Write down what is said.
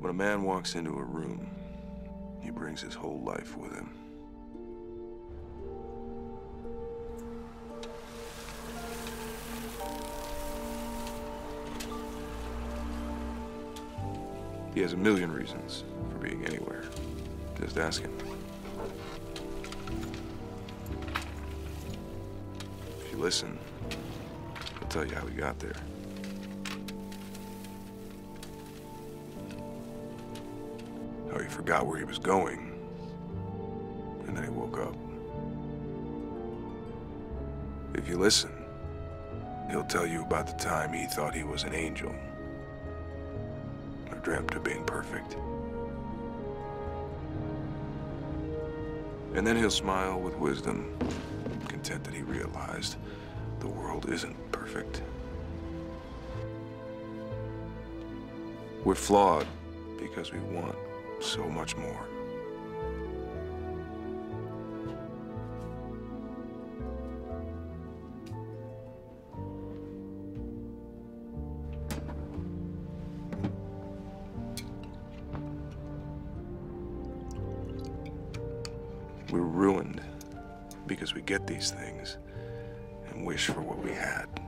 When a man walks into a room, he brings his whole life with him. He has a million reasons for being anywhere. Just ask him. If you listen, he'll tell you how he got there. How he forgot where he was going, and then he woke up. If you listen, he'll tell you about the time he thought he was an angel. Dreamt of being perfect. And then he'll smile with wisdom, content that he realized the world isn't perfect. We're flawed because we want so much more. We're ruined because we get these things and wish for what we had.